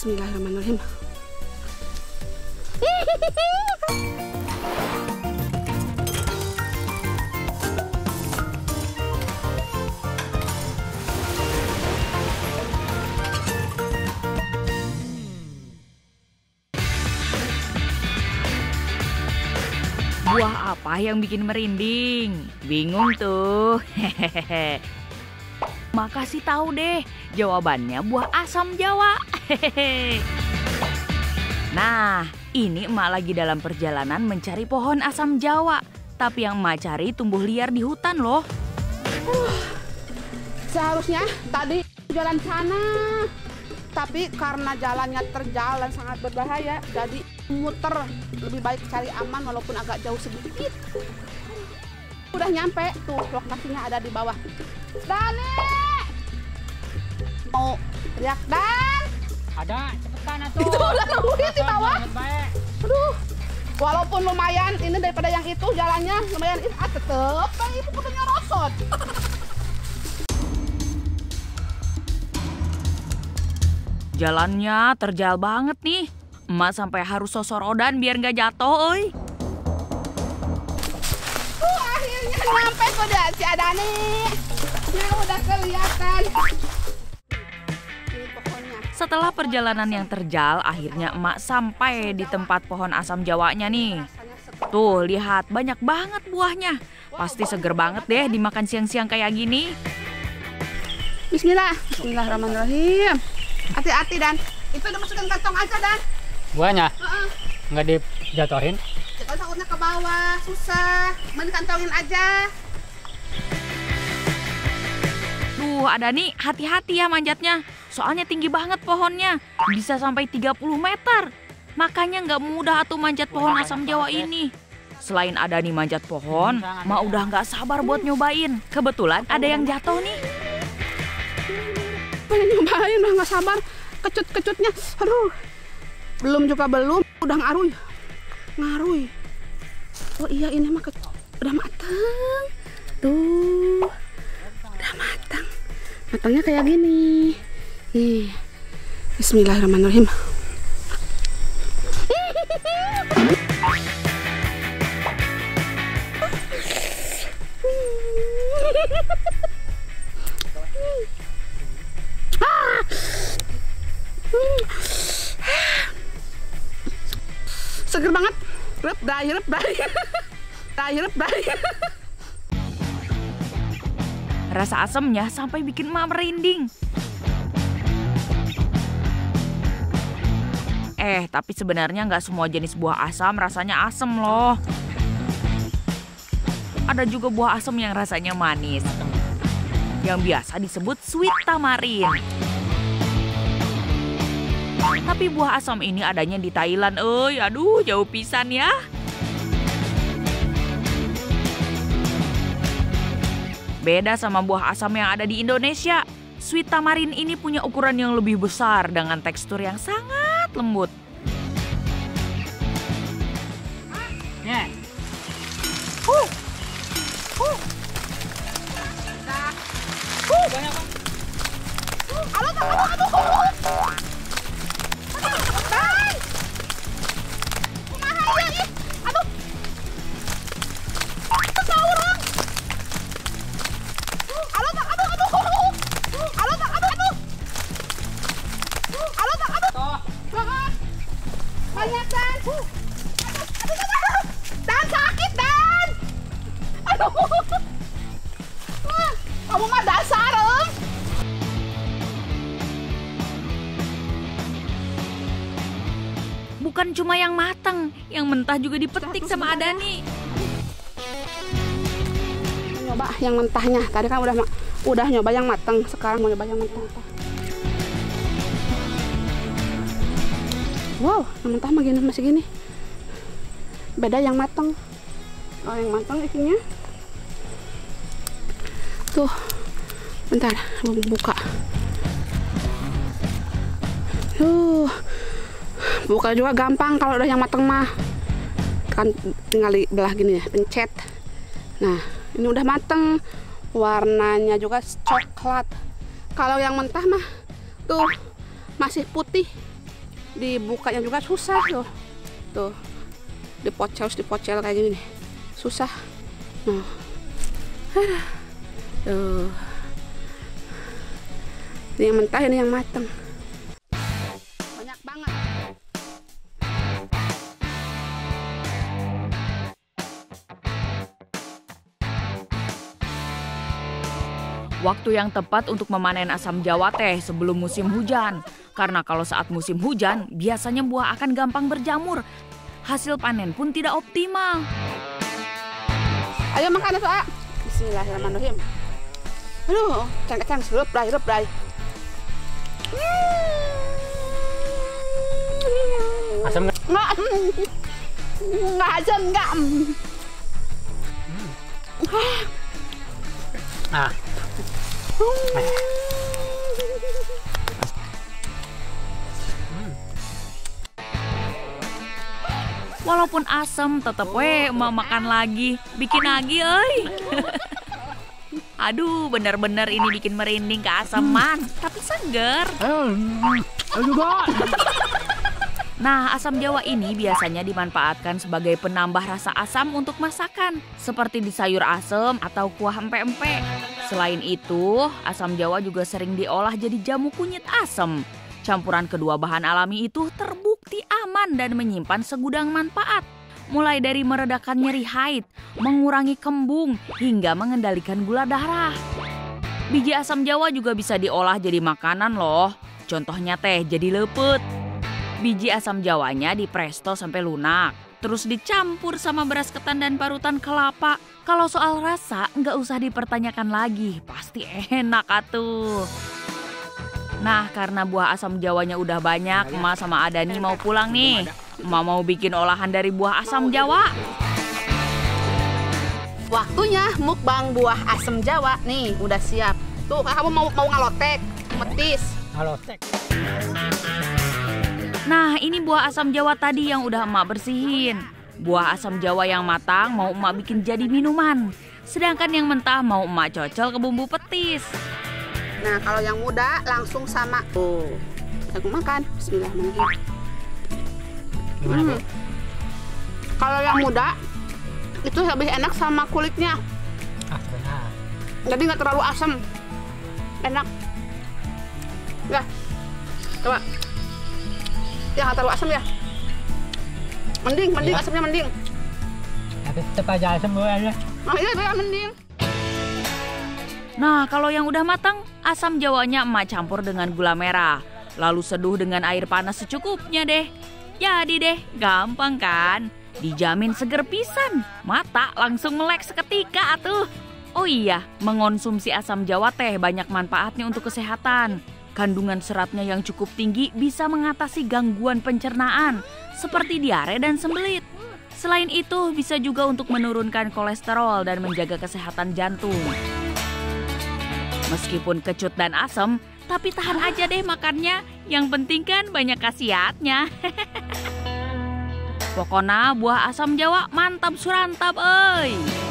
Bismillahirrahmanirrahim. Buah apa yang bikin merinding? Bingung tuh. Hehehe. Makasih tahu deh. Jawabannya buah asam Jawa. Hehehe. Nah, ini emak lagi dalam perjalanan mencari pohon asam Jawa. Tapi yang emak cari tumbuh liar di hutan loh. Seharusnya tadi jalan sana. Tapi karena jalannya terjalan sangat berbahaya, jadi muter. Lebih baik cari aman walaupun agak jauh sedikit. Udah nyampe, tuh lokasinya ada di bawah. Dani! Mau teriak, Dan! Ada, cepetan atuh. Itu udah nungguin di bawah. Aduh, walaupun lumayan, ini daripada yang itu jalannya lumayan. Tetep, itu pokoknya rosot. Jalannya terjal banget nih. Emak sampai harus sosor rodan biar nggak jatuh, oi. Akhirnya nyampe sudah si Adani. Ya udah kelihatan. Ini pohonnya. Setelah perjalanan yang terjal, akhirnya emak sampai di tempat pohon asam Jawanya nih. Tuh, lihat banyak banget buahnya. Pasti seger banget deh dimakan siang-siang kayak gini. Bismillah. Bismillahirrahmanirrahim. Hati-hati, Dan. Itu udah masukin kantong aja, Dan. Buahnya? Nggak dijatuhin? Ya, kalau takutnya ke bawah, susah. Mending kantongin aja. Duh, ada nih, hati-hati ya manjatnya. Soalnya tinggi banget pohonnya. Bisa sampai 30 meter. Makanya nggak mudah atuh manjat pohon asam Jawa ini. Selain ada nih manjat pohon, Mak udah nggak sabar buat nyobain. Kebetulan ada yang jatuh nih. Pengen nyobain, udah nggak sabar, kecut-kecutnya, aduh, belum, udah ngaruh. Oh iya, ini mah udah matang, tuh, udah matang, matangnya kayak gini, nih, Bismillahirrahmanirrahim. Seger banget. Rep, dah. Rasa asamnya sampai bikin emak merinding. Tapi sebenarnya nggak semua jenis buah asam rasanya asam loh. Ada juga buah asam yang rasanya manis, yang biasa disebut sweet tamarin. Tapi buah asam ini adanya di Thailand, aduh jauh pisan ya. Beda sama buah asam yang ada di Indonesia. Sweet tamarin ini punya ukuran yang lebih besar dengan tekstur yang sangat lembut. Bukan cuma yang matang, yang mentah juga dipetik sama Adani. Nyoba yang mentahnya. Tadi kan udah nyoba yang matang, sekarang mau nyoba yang mentah. Wow, yang mentah masih gini. Beda yang matang. Oh, yang matang isinya. Tuh. Bentar, mau buka. Buka juga gampang kalau udah yang mateng mah. Kan tinggal belah gini ya, pencet. Nah, ini udah mateng. Warnanya juga coklat. Kalau yang mentah mah tuh masih putih. dibukanya juga susah loh. Tuh, dipocel kayak gini nih. Susah. Nah. Tuh. Ini yang mentah, ini yang matang. Banyak banget. Waktu yang tepat untuk memanen asam jawa teh sebelum musim hujan. Karena kalau saat musim hujan, biasanya buah akan gampang berjamur. Hasil panen pun tidak optimal. Ayo makan, Soa. Bismillahirrahmanirrahim. Aduh, cantik-cantik, hirup-hirup. Asam nggak? Nggak asam, nggak. Ah. Walaupun asam, tetep we mau makan lagi, bikin lagi, oi. Aduh, bener-bener ini bikin merinding keasaman, tapi seger. Nah, asam jawa ini biasanya dimanfaatkan sebagai penambah rasa asam untuk masakan, seperti di sayur asam atau kuah empe-empe. Selain itu, asam jawa juga sering diolah jadi jamu kunyit asam. Campuran kedua bahan alami itu terbukti aman dan menyimpan segudang manfaat. Mulai dari meredakan nyeri haid, mengurangi kembung, hingga mengendalikan gula darah. Biji asam jawa juga bisa diolah jadi makanan loh. Contohnya teh jadi lepet. Biji asam jawanya dipresto sampai lunak. Terus dicampur sama beras ketan dan parutan kelapa. Kalau soal rasa, nggak usah dipertanyakan lagi. Pasti enak atuh. Nah, karena buah asam jawanya udah banyak, Emak sama Adani mau pulang nih. Emak mau bikin olahan dari buah asam jawa. Waktunya mukbang buah asam jawa. Nih, udah siap. Tuh, kamu mau ngalotek, metis. Ngalotek. Nah, ini buah asam jawa tadi yang udah Emak bersihin. Buah asam jawa yang matang mau Emak bikin jadi minuman. Sedangkan yang mentah mau Emak cocol ke bumbu petis. Nah, kalau yang muda langsung sama. Tuh, aku makan. Bismillahirrahmanirrahim. Kalau yang muda, itu lebih enak sama kulitnya. Ah, benar. Jadi nggak terlalu asam. Enak. Ya, coba. Ya, nggak terlalu asam ya. Mending, ya. Asamnya mending. Tapi tetap aja asam ya. Nah, iya, mending. Nah, kalau yang udah matang, asam jawanya Emak campur dengan gula merah. Lalu seduh dengan air panas secukupnya deh. Jadi deh, gampang kan? Dijamin seger pisan. Mata langsung melek seketika atuh. Oh iya, mengonsumsi asam jawa teh banyak manfaatnya untuk kesehatan. Kandungan seratnya yang cukup tinggi bisa mengatasi gangguan pencernaan, seperti diare dan sembelit. Selain itu, bisa juga untuk menurunkan kolesterol dan menjaga kesehatan jantung. Meskipun kecut dan asam, tapi tahan aja deh makannya. Yang penting kan banyak khasiatnya. Pokoknya buah asam jawa mantap surantap, oi.